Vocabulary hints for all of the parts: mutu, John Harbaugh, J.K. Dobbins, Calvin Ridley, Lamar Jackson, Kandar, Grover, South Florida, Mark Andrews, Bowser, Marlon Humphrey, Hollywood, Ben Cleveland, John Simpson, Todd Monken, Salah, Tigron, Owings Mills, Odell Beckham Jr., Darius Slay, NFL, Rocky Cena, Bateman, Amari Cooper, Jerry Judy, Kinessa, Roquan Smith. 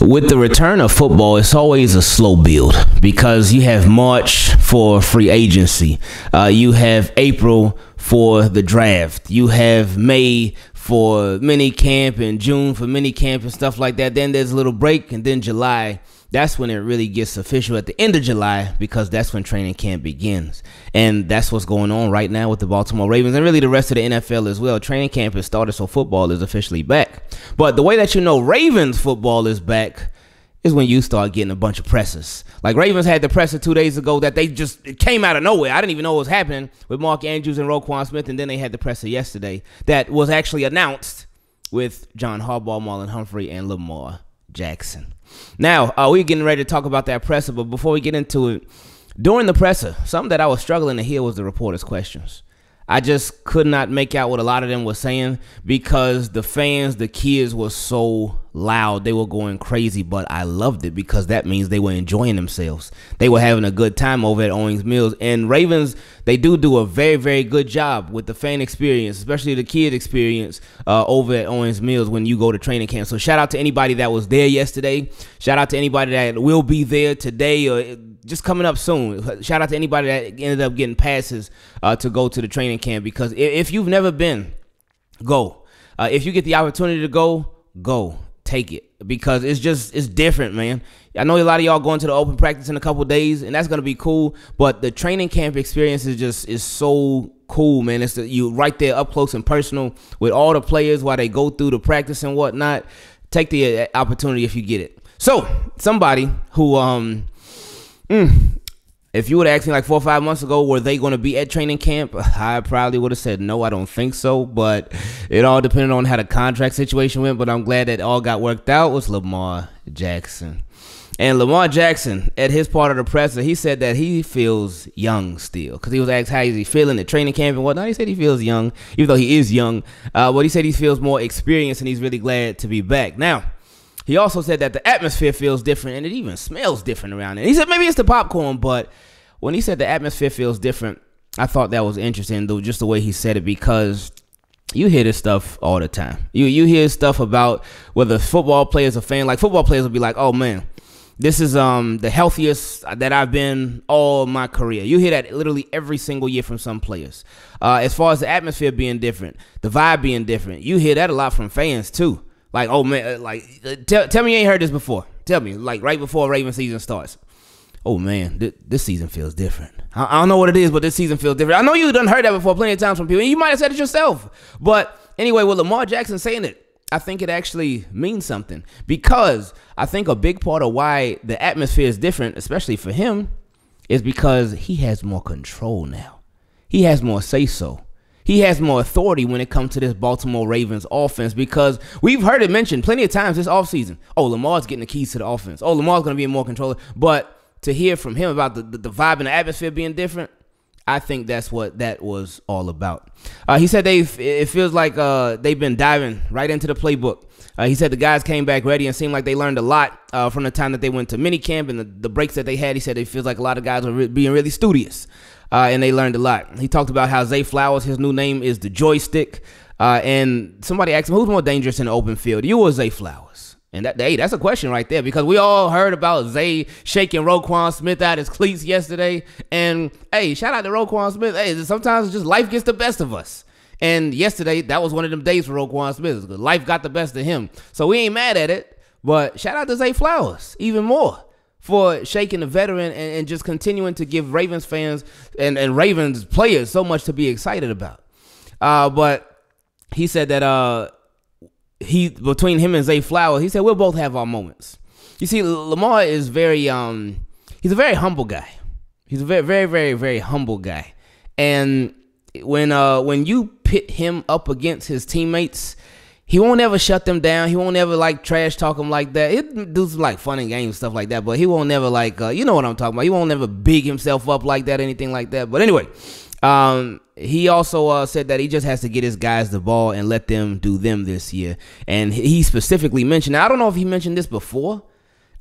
With the return of football, it's always a slow build because you have March for free agency. You have April for the draft. You have May for mini camp and June for mini camp and stuff like that. Then there's a little break, and then July, that's when it really gets official at the end of July, because that's when training camp begins. And that's what's going on right now with the Baltimore Ravens and really the rest of the NFL as well. Training camp has started, so football is officially back. But the way that you know Ravens football is back is when you start getting a bunch of presses. Like Ravens had the presser 2 days ago that they just, it came out of nowhere. I didn't even know what was happening with Mark Andrews and Roquan Smith, and then they had the presser yesterday that was actually announced with John Harbaugh, Marlon Humphrey, and Lamar Jackson. Now, we're getting ready to talk about that presser, but before we get into it, during the presser, something that I was struggling to hear was the reporters' questions. I just could not make out what a lot of them were saying because the fans, the kids were so loud. They were going crazy, but I loved it because that means they were enjoying themselves. They were having a good time over at Owings Mills. And Ravens, they do a very, very good job with the fan experience, especially the kid experience over at Owings Mills when you go to training camp. So shout out to anybody that was there yesterday. Shout out to anybody that will be there today or just coming up soon. Shout out to anybody that ended up getting passes to go to the training camp, because if you've never been, go. If you get the opportunity to go, go. Take it, because it's different, man. I know a lot of y'all going to the open practice in a couple days, and that's going to be cool, but the training camp experience is so cool, man. It's you right there up close and personal with all the players while they go through the practice and whatnot. Take the opportunity if you get it. So somebody who if you would have asked me like 4 or 5 months ago, were they going to be at training camp? I probably would have said, no, I don't think so. But it all depended on how the contract situation went. But I'm glad that all got worked out was Lamar Jackson. And Lamar Jackson, at his part of the presser, he said that he feels young still. Because he was asked how is he feeling at training camp and whatnot. He said he feels young, even though he is young. But he said he feels more experienced and he's really glad to be back. Now, he also said that the atmosphere feels different and it even smells different around it. He said maybe it's the popcorn, but when he said the atmosphere feels different, I thought that was interesting, though, just the way he said it, because you hear this stuff all the time. You hear stuff about whether football players are fans. Like football players will be like, oh, man, this is the healthiest that I've been all my career. You hear that literally every single year from some players. As far as the atmosphere being different, the vibe being different, you hear that a lot from fans, too. Like, oh, man, like, tell me you ain't heard this before. Tell me, like, right before Ravens season starts. Oh, man, this season feels different. I don't know what it is, but this season feels different. I know you done heard that before plenty of times from people, and you might have said it yourself. But anyway, with Lamar Jackson saying it, I think it actually means something, because I think a big part of why the atmosphere is different, especially for him, is because he has more control now. He has more say-so. He has more authority when it comes to this Baltimore Ravens offense, because we've heard it mentioned plenty of times this offseason. Oh, Lamar's getting the keys to the offense. Oh, Lamar's going to be in more control. But to hear from him about the vibe and the atmosphere being different, I think that's what that was all about. He said it feels like they've been diving right into the playbook. He said the guys came back ready and seemed like they learned a lot from the time that they went to minicamp and the breaks that they had. He said it feels like a lot of guys are being really studious. And they learned a lot. He talked about how Zay Flowers, his new name is the joystick. And somebody asked him, who's more dangerous in the open field, you or Zay Flowers? And that's a question right there, because we all heard about Zay shaking Roquan Smith out his cleats yesterday. And, hey, shout out to Roquan Smith. Hey, sometimes just life gets the best of us. And yesterday, that was one of them days for Roquan Smith. Life got the best of him. So we ain't mad at it. But shout out to Zay Flowers even more for shaking the veteran and just continuing to give Ravens fans and Ravens players so much to be excited about. But he said that between him and Zay Flowers, he said, we'll both have our moments. You see, Lamar is very, he's a very humble guy. He's a very, very, very, very humble guy. And when you pit him up against his teammates, he won't ever shut them down. He won't ever, like, trash talk them like that. He'll do some, like, fun and games, stuff like that. But he won't ever, like, you know what I'm talking about. He won't ever big himself up like that, anything like that. But anyway, he also said that he just has to get his guys the ball and let them do them this year. And he specifically mentioned, I don't know if he mentioned this before.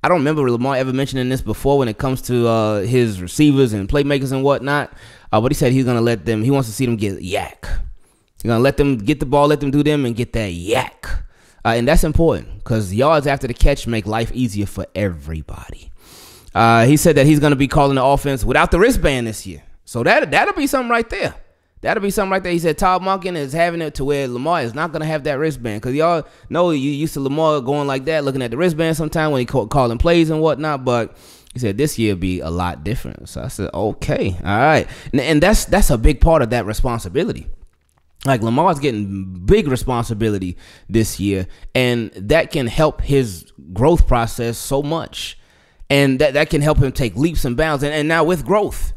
I don't remember Lamar ever mentioning this before when it comes to his receivers and playmakers and whatnot. But he said he's going to let them, he wants to see them get yak. You're going to let them get the ball, let them do them, and get that yak. And that's important because yards after the catch make life easier for everybody. He said that he's going to be calling the offense without the wristband this year. So that'll be something right there. That'll be something right there. He said Todd Monken is having it to where Lamar is not going to have that wristband. Because y'all know you used to Lamar going like that, looking at the wristband sometime when he calling plays and whatnot. But he said this year be a lot different. So I said, okay, all right. And that's a big part of that responsibility. Like Lamar's getting big responsibility this year. And that can help his growth process so much. And that can help him take leaps and bounds. And now with growth.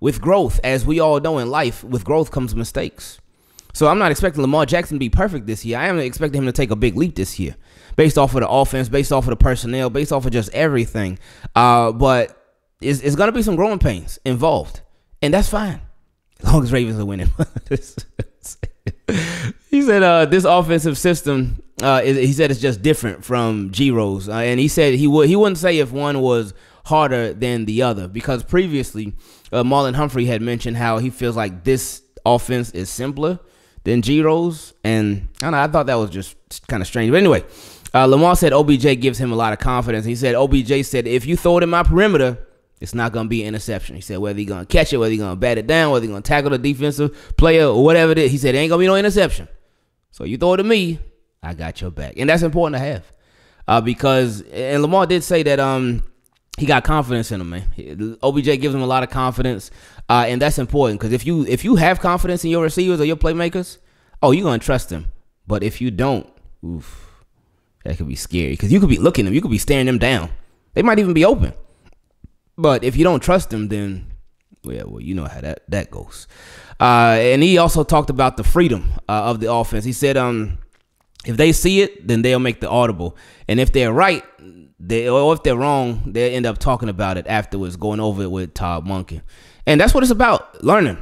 With growth, as we all know in life, with growth comes mistakes. So I'm not expecting Lamar Jackson to be perfect this year. I am expecting him to take a big leap this year based off of the offense, based off of the personnel, based off of just everything. But it's going to be some growing pains involved, and that's fine as long as Ravens are winning. He said this offensive system, he said it's just different from G-Rose. And he said he wouldn't say if one was harder than the other, because previously Marlon Humphrey had mentioned how he feels like this offense is simpler than G-Rose, and I don't know, I thought that was just kind of strange. But anyway, Lamar said OBJ gives him a lot of confidence. He said OBJ said if you throw it in my perimeter, it's not going to be an interception. He said whether he's going to catch it, whether he's going to bat it down, whether he's going to tackle the defensive player or whatever it is, he said it ain't going to be no interception. So you throw it to me, I got your back. And that's important to have, because and Lamar did say that he got confidence in him, man. OBJ gives him a lot of confidence, and that's important, because if you have confidence in your receivers or your playmakers, oh, you're going to trust them. But if you don't, oof, that could be scary, because you could be looking at them. You could be staring them down. They might even be open. But if you don't trust them, then, well, you know how that goes. And he also talked about the freedom of the offense. He said if they see it, then they'll make the audible. And if they're right, or if they're wrong, they end up talking about it afterwards, going over it with Todd Monken. And that's what it's about, learning.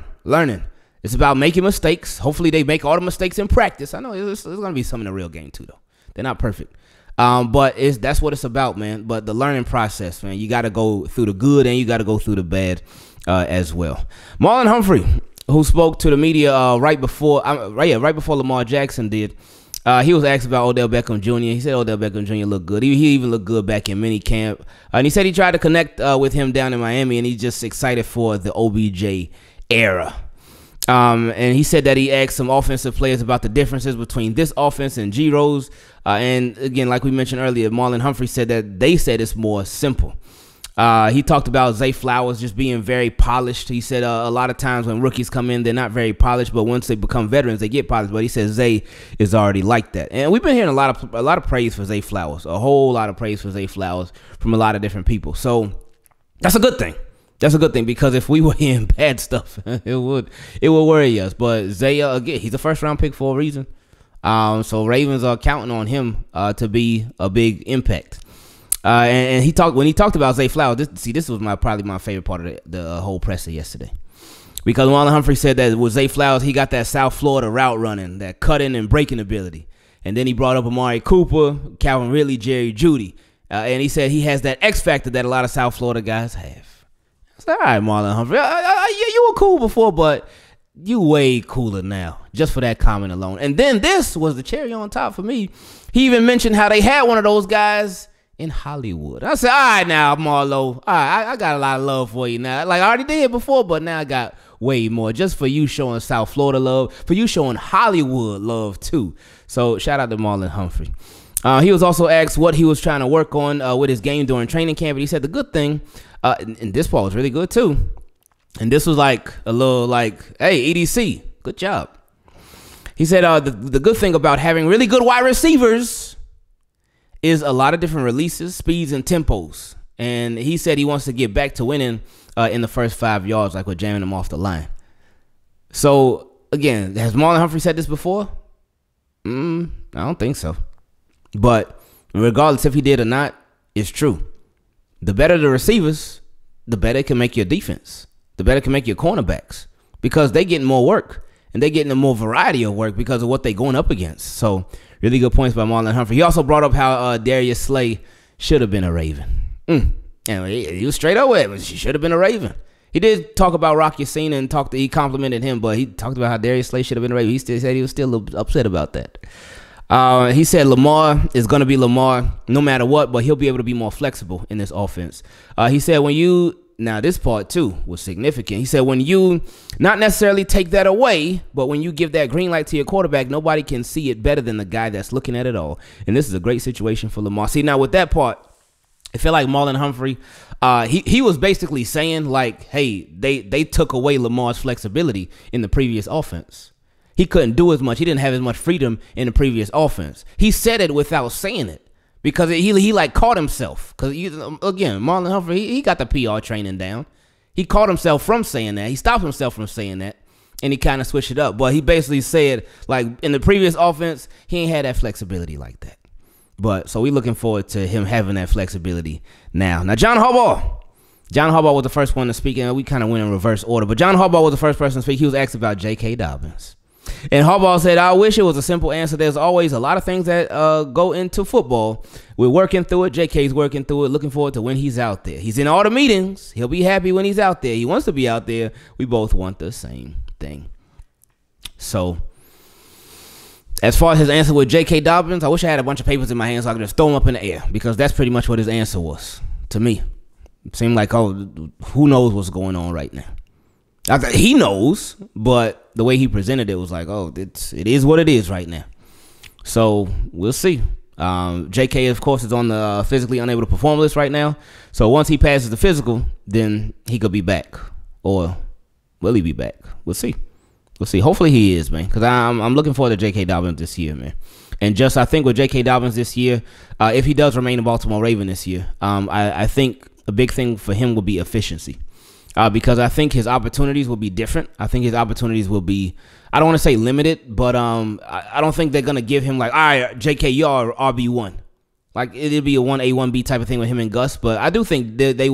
It's about making mistakes. Hopefully they make all the mistakes in practice. I know there's going to be some in the real game too, though. They're not perfect. But that's what it's about, man. But the learning process, man, you got to go through the good and you got to go through the bad as well. Marlon Humphrey, who spoke to the media right before Lamar Jackson did, he was asked about Odell Beckham Jr. He said Odell Beckham Jr. looked good. He even looked good back in minicamp. And he said he tried to connect with him down in Miami, and he's just excited for the OBJ era. And he said that he asked some offensive players about the differences between this offense and G-Rose. And again, like we mentioned earlier, Marlon Humphrey said that they said it's more simple. He talked about Zay Flowers just being very polished. He said a lot of times when rookies come in, they're not very polished, but once they become veterans, they get polished. But he says Zay is already like that. And we've been hearing a lot of praise for Zay Flowers, a whole lot of praise for Zay Flowers from a lot of different people. So that's a good thing. That's a good thing, because if we were hearing bad stuff, it would worry us. But Zay, again, he's a first-round pick for a reason. So Ravens are counting on him to be a big impact. And when he talked about Zay Flowers, this was probably my favorite part of the whole presser yesterday, because Marlon Humphrey said that with Zay Flowers, he got that South Florida route running, that cutting and breaking ability. And then he brought up Amari Cooper, Calvin Ridley, Jerry Judy. And he said he has that X factor that a lot of South Florida guys have. I said, all right, Marlon Humphrey, you were cool before, but you way cooler now, just for that comment alone. And then this was the cherry on top for me. He even mentioned how they had one of those guys in Hollywood. I said, all right now, Marlo, all right, I got a lot of love for you now. Like I already did before, but now I got way more, just for you showing South Florida love, for you showing Hollywood love too. So shout out to Marlon Humphrey. He was also asked what he was trying to work on with his game during training camp, but he said the good thing, and this part was really good too, and this was like a little like, hey, EDC, good job. He said the good thing about having really good wide receivers is a lot of different releases, speeds, and tempos. And he said he wants to get back to winning in the first 5 yards, like we're jamming him off the line. So, again, has Marlon Humphrey said this before? I don't think so. But regardless if he did or not, it's true. The better the receivers, the better it can make your defense. The better it can make your cornerbacks, because they're getting more work, and they're getting a more variety of work because of what they're going up against. So, really good points by Marlon Humphrey. He also brought up how Darius Slay should have been a Raven. And he was straight up with it. She should have been a Raven. He did talk about Rocky Cena and he complimented him, but he talked about how Darius Slay should have been a Raven. He still said he was still upset about that. He said Lamar is going to be Lamar no matter what, but he'll be able to be more flexible in this offense. He said when you, now this part too was significant. He said when you not necessarily take that away, but when you give that green light to your quarterback, nobody can see it better than the guy that's looking at it all. And this is a great situation for Lamar. See, now with that part, I feel like Marlon Humphrey, he was basically saying like, hey, they took away Lamar's flexibility in the previous offense. He couldn't do as much. He didn't have as much freedom in the previous offense. He said it without saying it because he like caught himself. Because again, Marlon Humphrey, he got the PR training down. He caught himself from saying that. He stopped himself from saying that, and he kind of switched it up. But he basically said like in the previous offense, he ain't had that flexibility like that. But so we're looking forward to him having that flexibility now. Now, John Harbaugh. John Harbaugh was the first one to speak, and we kind of went in reverse order. But John Harbaugh was the first person to speak. He was asked about J.K. Dobbins. And Harbaugh said, I wish it was a simple answer. There's always a lot of things that go into football. We're working through it. JK's working through it. Looking forward to when he's out there. He's in all the meetings. He'll be happy when he's out there. He wants to be out there. We both want the same thing. So as far as his answer with J.K. Dobbins, I wish I had a bunch of papers in my hands so I could just throw them up in the air, because that's pretty much what his answer was to me. It seemed like, oh, who knows what's going on right now? He knows, but the way he presented it was like, oh, it is what it is right now. So we'll see. J.K., of course, is on the physically unable to perform list right now. So once he passes the physical, then he could be back. Or will he be back? We'll see. We'll see. Hopefully he is, man, because I'm looking forward to J.K. Dobbins this year, man. And just I think with J.K. Dobbins this year, if he does remain a Baltimore Raven this year, I think a big thing for him will be efficiency. Because I think his opportunities will be different. I think his opportunities will be, I don't want to say limited, but I don't think they're going to give him like, all right, JK, you are RB1. Like, it'd be a 1A, 1B type of thing with him and Gus. But I do think they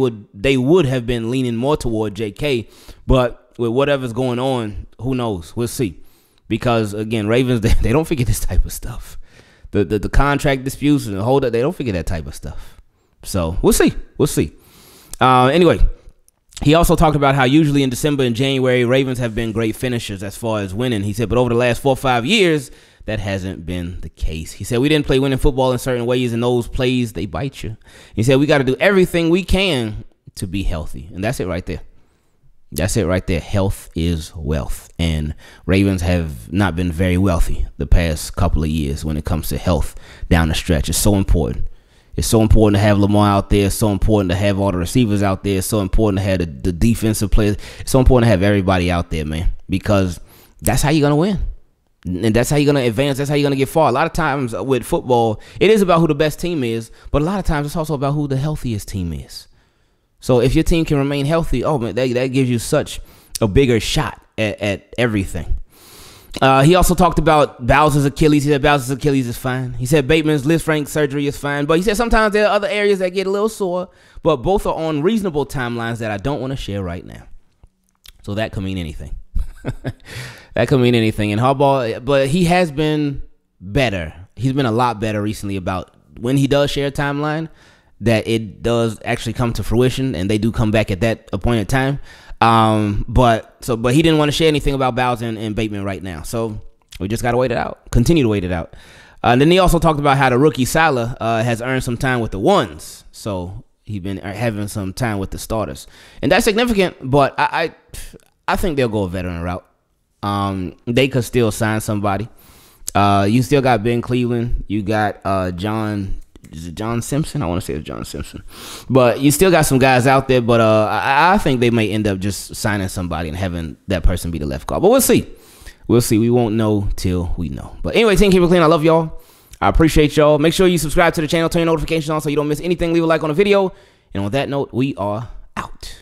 would have been leaning more toward JK. But with whatever's going on, who knows? We'll see. Because, again, Ravens, they don't figure this type of stuff. The contract disputes and the holdup, they don't figure that type of stuff. So we'll see. We'll see. Anyway. He also talked about how usually in December and January, Ravens have been great finishers as far as winning. He said, but over the last 4 or 5 years, that hasn't been the case. He said, we didn't play winning football in certain ways, and those plays, they bite you. He said, we got to do everything we can to be healthy. And that's it right there. That's it right there. Health is wealth. And Ravens have not been very wealthy the past couple of years when it comes to health down the stretch. It's so important. It's so important to have Lamar out there. It's so important to have all the receivers out there. It's so important to have the defensive players. It's so important to have everybody out there, man, because that's how you're going to win. And that's how you're going to advance. That's how you're going to get far. A lot of times with football, it is about who the best team is, but a lot of times it's also about who the healthiest team is. So if your team can remain healthy, oh, man, that gives you such a bigger shot at everything. He also talked about Bowser's Achilles. He said Bowser's Achilles is fine. He said Bateman's Lisfranc surgery is fine. But he said sometimes there are other areas that get a little sore, but both are on reasonable timelines that I don't want to share right now. So that could mean anything. That could mean anything. And Harbaugh, but he has been better. He's been a lot better recently about when he does share a timeline, that it does actually come to fruition and they do come back at that appointed time. But he didn't want to share anything about Bowser and Bateman right now. So we just got to wait it out, continue to wait it out. And then he also talked about how the rookie Salah has earned some time with the ones. So he's been having some time with the starters, and that's significant. But I think they'll go a veteran route. They could still sign somebody. You still got Ben Cleveland. You got John Simpson? I want to say it's John Simpson. But you still got some guys out there, but I think they may end up just signing somebody and having that person be the left guard. But we'll see. We'll see. We won't know till we know. But anyway, Team Keep It Clean, I love y'all. I appreciate y'all. Make sure you subscribe to the channel, turn your notifications on so you don't miss anything. Leave a like on the video. And on that note, we are out.